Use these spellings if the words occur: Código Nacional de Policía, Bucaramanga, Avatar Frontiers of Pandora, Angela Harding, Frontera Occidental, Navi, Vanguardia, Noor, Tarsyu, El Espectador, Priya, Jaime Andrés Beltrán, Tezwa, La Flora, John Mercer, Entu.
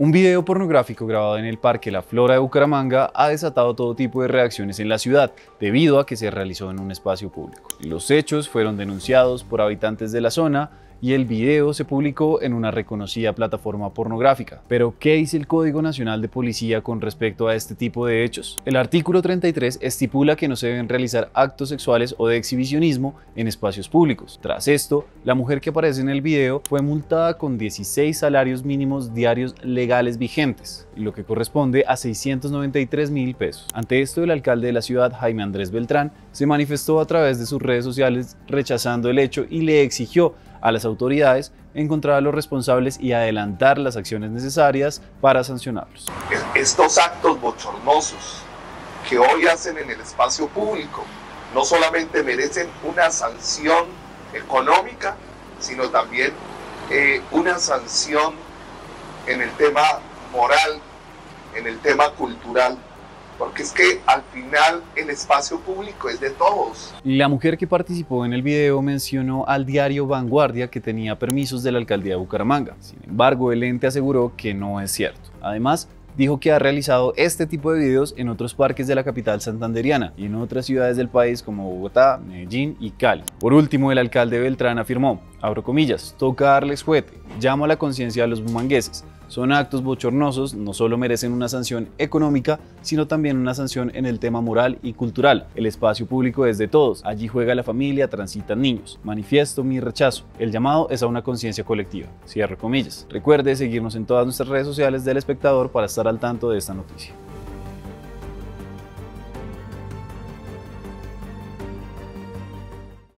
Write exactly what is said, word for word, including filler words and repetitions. Un video pornográfico grabado en el Parque La Flora de Bucaramanga ha desatado todo tipo de reacciones en la ciudad, debido a que se realizó en un espacio público. Los hechos fueron denunciados por habitantes de la zona y el video se publicó en una reconocida plataforma pornográfica. Pero, ¿qué dice el Código Nacional de Policía con respecto a este tipo de hechos? El artículo treinta y tres estipula que no se deben realizar actos sexuales o de exhibicionismo en espacios públicos. Tras esto, la mujer que aparece en el video fue multada con dieciséis salarios mínimos diarios legales vigentes, lo que corresponde a seiscientos noventa y tres mil pesos. Ante esto, el alcalde de la ciudad, Jaime Andrés Beltrán, se manifestó a través de sus redes sociales rechazando el hecho y le exigió a las autoridades encontrar a los responsables y adelantar las acciones necesarias para sancionarlos. Estos actos bochornosos que hoy hacen en el espacio público no solamente merecen una sanción económica, sino también eh, una sanción en el tema moral, en el tema cultural. Porque es que al final el espacio público es de todos. La mujer que participó en el video mencionó al diario Vanguardia que tenía permisos de la alcaldía de Bucaramanga. Sin embargo, el ente aseguró que no es cierto. Además, dijo que ha realizado este tipo de videos en otros parques de la capital santanderiana y en otras ciudades del país como Bogotá, Medellín y Cali. Por último, el alcalde Beltrán afirmó, abro comillas, toca darles fuete, llamo a la conciencia de los bumangueses. Son actos bochornosos, no solo merecen una sanción económica, sino también una sanción en el tema moral y cultural. El espacio público es de todos, allí juega la familia, transitan niños. Manifiesto mi rechazo. El llamado es a una conciencia colectiva. Cierro comillas. Recuerde seguirnos en todas nuestras redes sociales del Espectador para estar al tanto de esta noticia.